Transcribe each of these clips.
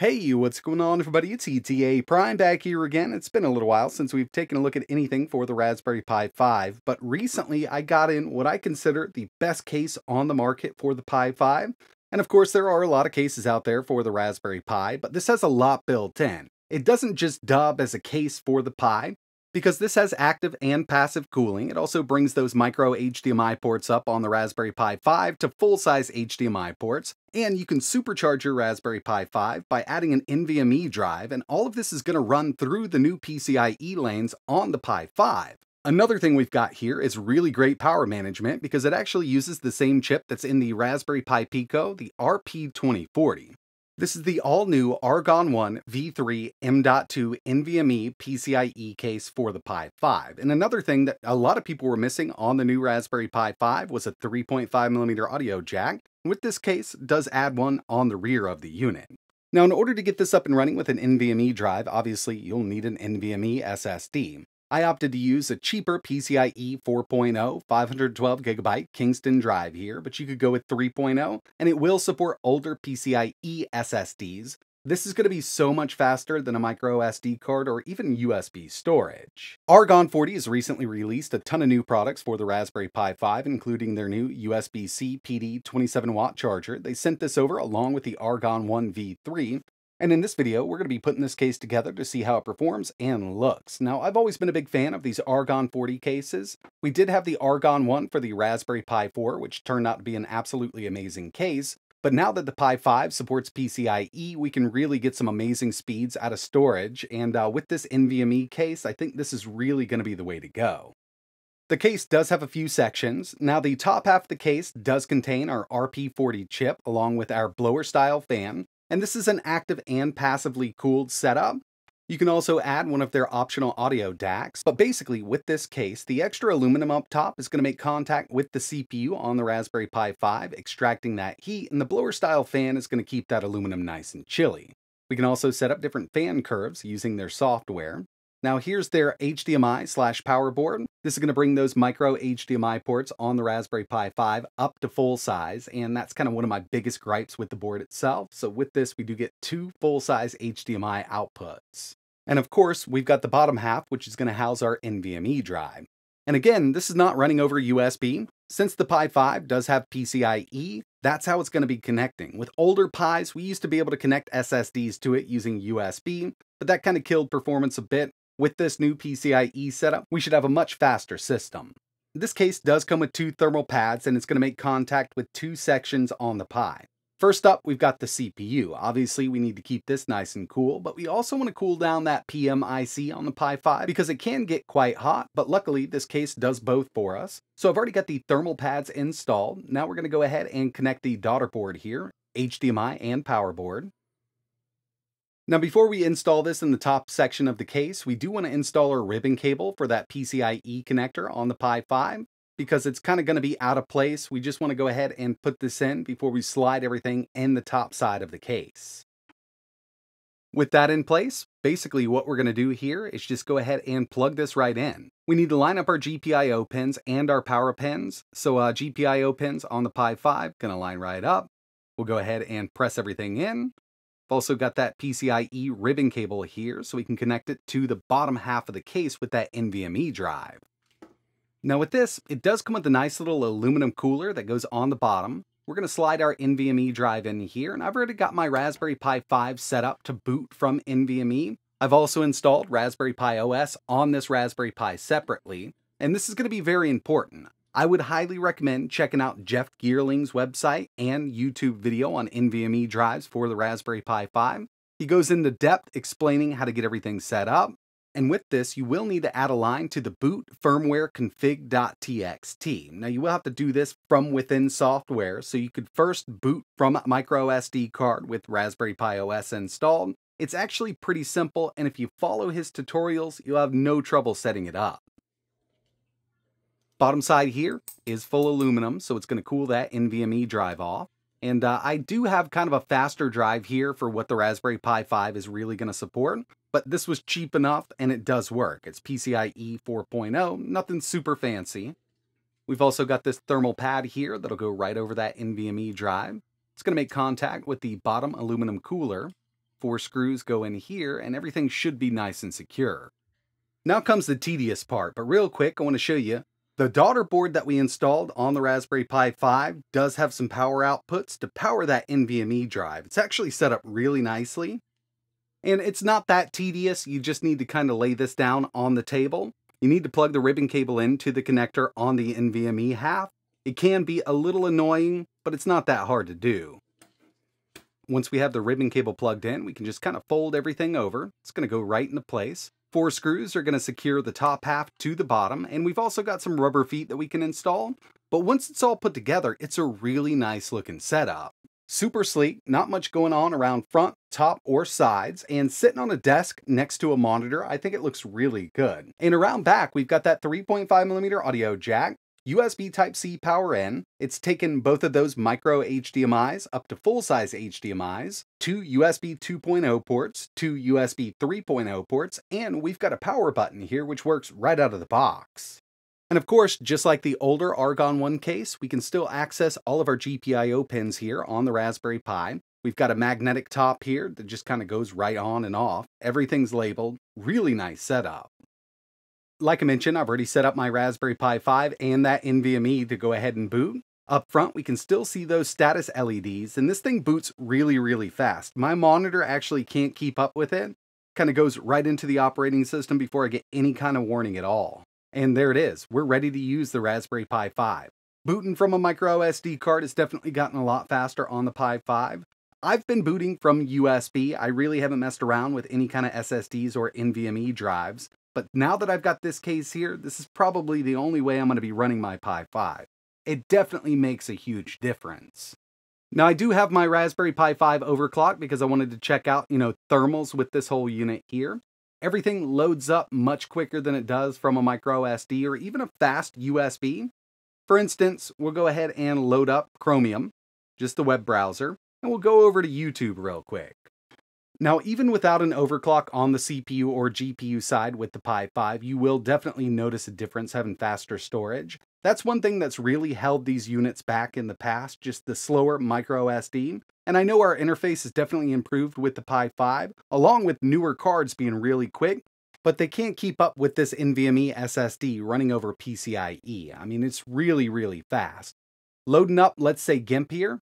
Hey, what's going on everybody? It's ETA Prime back here again. It's been a little while since we've taken a look at anything for the Raspberry Pi 5, but recently I got in what I consider the best case on the market for the Pi 5. And of course there are a lot of cases out there for the Raspberry Pi, but this has a lot built in. It doesn't just dub as a case for the Pi, because this has active and passive cooling. It also brings those micro HDMI ports up on the Raspberry Pi 5 to full-size HDMI ports. And you can supercharge your Raspberry Pi 5 by adding an NVMe drive, and all of this is going to run through the new PCIe lanes on the Pi 5. Another thing we've got here is really great power management because it actually uses the same chip that's in the Raspberry Pi Pico, the RP2040. This is the all-new Argon One V3 M.2 NVMe PCIe case for the Pi 5. And another thing that a lot of people were missing on the new Raspberry Pi 5 was a 3.5mm audio jack. With this case, does add one on the rear of the unit. Now, in order to get this up and running with an NVMe drive, obviously you'll need an NVMe SSD. I opted to use a cheaper PCIe 4.0 512GB Kingston drive here, but you could go with 3.0, and it will support older PCIe SSDs. This is going to be so much faster than a microSD card or even USB storage. Argon 40 has recently released a ton of new products for the Raspberry Pi 5, including their new USB-C PD 27-watt charger. They sent this over along with the Argon One V3. And in this video, we're going to be putting this case together to see how it performs and looks. Now, I've always been a big fan of these Argon 40 cases. We did have the Argon One for the Raspberry Pi 4, which turned out to be an absolutely amazing case. But now that the Pi 5 supports PCIe, we can really get some amazing speeds out of storage, and with this NVMe case, I think this is really going to be the way to go. The case does have a few sections. Now, the top half of the case does contain our RP40 chip, along with our blower-style fan, and this is an active and passively cooled setup. You can also add one of their optional audio DACs, but basically with this case, the extra aluminum up top is going to make contact with the CPU on the Raspberry Pi 5, extracting that heat, and the blower style fan is going to keep that aluminum nice and chilly. We can also set up different fan curves using their software. Now here's their HDMI/power board. This is going to bring those micro HDMI ports on the Raspberry Pi 5 up to full size, and that's kind of one of my biggest gripes with the board itself. So with this, we do get two full-size HDMI outputs. And of course, we've got the bottom half, which is going to house our NVMe drive. And again, this is not running over USB. Since the Pi 5 does have PCIe, that's how it's going to be connecting. With older Pis, we used to be able to connect SSDs to it using USB, but that kind of killed performance a bit. With this new PCIe setup, we should have a much faster system. This case does come with two thermal pads, and it's going to make contact with two sections on the Pi. First up, we've got the CPU. Obviously, we need to keep this nice and cool, but we also want to cool down that PMIC on the Pi 5 because it can get quite hot, but luckily this case does both for us. So I've already got the thermal pads installed. Now we're going to go ahead and connect the daughter board here, HDMI and power board. Now, before we install this in the top section of the case, we do want to install our ribbon cable for that PCIe connector on the Pi 5 because it's kind of going to be out of place. We just want to go ahead and put this in before we slide everything in the top side of the case. With that in place, basically what we're going to do here is just go ahead and plug this right in. We need to line up our GPIO pins and our power pins. So GPIO pins on the Pi 5 going to line right up. We'll go ahead and press everything in. Also got that PCIe ribbon cable here so we can connect it to the bottom half of the case with that NVMe drive. Now with this, it does come with a nice little aluminum cooler that goes on the bottom. We're going to slide our NVMe drive in here, and I've already got my Raspberry Pi 5 set up to boot from NVMe. I've also installed Raspberry Pi OS on this Raspberry Pi separately, and this is going to be very important. I would highly recommend checking out Jeff Geerling's website and YouTube video on NVMe drives for the Raspberry Pi 5. He goes into depth explaining how to get everything set up. And with this, you will need to add a line to the boot firmware config.txt. Now you will have to do this from within software. So you could first boot from a microSD card with Raspberry Pi OS installed. It's actually pretty simple. And if you follow his tutorials, you'll have no trouble setting it up. Bottom side here is full aluminum, so it's going to cool that NVMe drive off. And I do have kind of a faster drive here for what the Raspberry Pi 5 is really going to support, but this was cheap enough and it does work. It's PCIe 4.0, nothing super fancy. We've also got this thermal pad here that'll go right over that NVMe drive. It's going to make contact with the bottom aluminum cooler. 4 screws go in here, and everything should be nice and secure. Now comes the tedious part, but real quick I want to show you the daughter board that we installed on the Raspberry Pi 5 does have some power outputs to power that NVMe drive. It's actually set up really nicely, and it's not that tedious. You just need to kind of lay this down on the table. You need to plug the ribbon cable into the connector on the NVMe half. It can be a little annoying, but it's not that hard to do. Once we have the ribbon cable plugged in, we can just kind of fold everything over. It's going to go right into place. 4 screws are going to secure the top half to the bottom, and we've also got some rubber feet that we can install. But once it's all put together, it's a really nice looking setup. Super sleek, not much going on around front, top, or sides, and sitting on a desk next to a monitor, I think it looks really good. And around back, we've got that 3.5mm audio jack, USB Type-C power in. It's taken both of those micro HDMIs up to full-size HDMIs, 2 USB 2.0 ports, 2 USB 3.0 ports, and we've got a power button here which works right out of the box. And of course, just like the older Argon One case, we can still access all of our GPIO pins here on the Raspberry Pi. We've got a magnetic top here that just kind of goes right on and off. Everything's labeled. Really nice setup. Like I mentioned, I've already set up my Raspberry Pi 5 and that NVMe to go ahead and boot. Up front, we can still see those status LEDs, and this thing boots really, really fast. My monitor actually can't keep up with it. Kind of goes right into the operating system before I get any kind of warning at all. And there it is. We're ready to use the Raspberry Pi 5. Booting from a microSD card has definitely gotten a lot faster on the Pi 5. I've been booting from USB. I really haven't messed around with any kind of SSDs or NVMe drives. But now that I've got this case here, this is probably the only way I'm going to be running my Pi 5. It definitely makes a huge difference. Now I do have my Raspberry Pi 5 overclocked because I wanted to check out, thermals with this whole unit here. Everything loads up much quicker than it does from a micro SD or even a fast USB. For instance, we'll go ahead and load up Chromium, just the web browser, and we'll go over to YouTube real quick. Now, even without an overclock on the CPU or GPU side with the Pi 5, you will definitely notice a difference having faster storage. That's one thing that's really held these units back in the past, just the slower micro SD. And I know our interface has definitely improved with the Pi 5, along with newer cards being really quick, but they can't keep up with this NVMe SSD running over PCIe. I mean, it's really, really fast. Loading up, let's say GIMP here.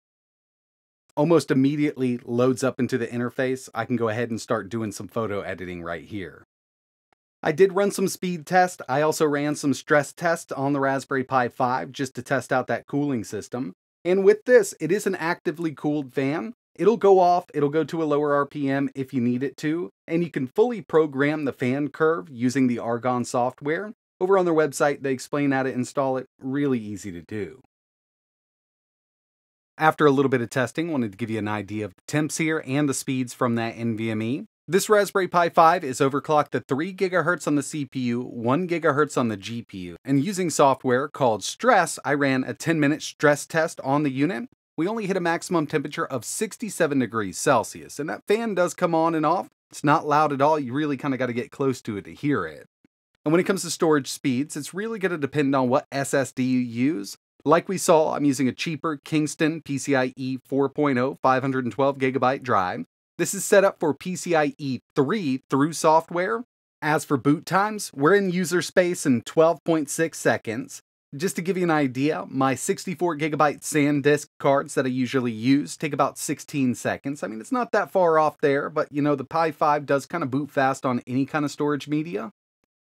Almost immediately loads up into the interface. I can go ahead and start doing some photo editing right here. I did run some speed tests. I also ran some stress tests on the Raspberry Pi 5 just to test out that cooling system. And with this, it is an actively cooled fan. It'll go off, it'll go to a lower RPM if you need it to, and you can fully program the fan curve using the Argon software. Over on their website, they explain how to install it. Really easy to do. After a little bit of testing, I wanted to give you an idea of the temps here and the speeds from that NVMe. This Raspberry Pi 5 is overclocked to 3 GHz on the CPU, 1 GHz on the GPU, and using software called Stress, I ran a 10-minute stress test on the unit. We only hit a maximum temperature of 67 degrees Celsius, and that fan does come on and off. It's not loud at all. You really kind of got to get close to it to hear it. And when it comes to storage speeds, it's really going to depend on what SSD you use. Like we saw, I'm using a cheaper Kingston PCIe 4.0 512GB drive. This is set up for PCIe 3 through software. As for boot times, we're in user space in 12.6 seconds. Just to give you an idea, my 64GB SanDisk cards that I usually use take about 16 seconds. I mean, it's not that far off there, but the Pi 5 does kind of boot fast on any kind of storage media.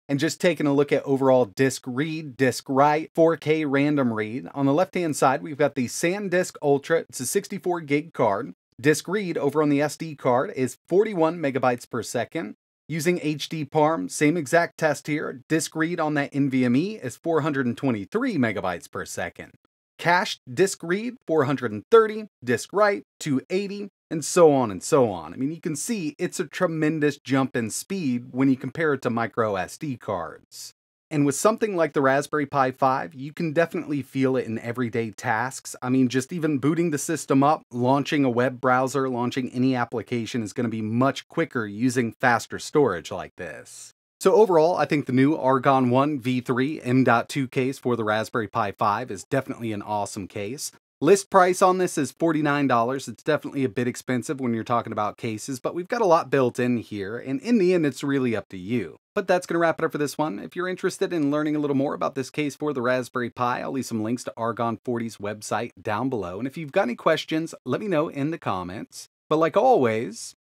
And just taking a look at overall disk read, disk write, 4K random read. On the left-hand side, we've got the SanDisk Ultra. It's a 64 gig card. Disk read over on the SD card is 41 megabytes per second. Using HDPARM, same exact test here. Disk read on that NVMe is 423 megabytes per second. Cached disk read, 430, disk write, 280, and so on and so on. I mean, you can see it's a tremendous jump in speed when you compare it to micro SD cards. And with something like the Raspberry Pi 5, you can definitely feel it in everyday tasks. I mean, just even booting the system up, launching a web browser, launching any application is going to be much quicker using faster storage like this. So overall, I think the new Argon One V3 M.2 case for the Raspberry Pi 5 is definitely an awesome case. List price on this is $49. It's definitely a bit expensive when you're talking about cases, but we've got a lot built in here, and in the end, it's really up to you. But that's going to wrap it up for this one. If you're interested in learning a little more about this case for the Raspberry Pi, I'll leave some links to Argon 40's website down below. And if you've got any questions, let me know in the comments. But like always,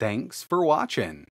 thanks for watching.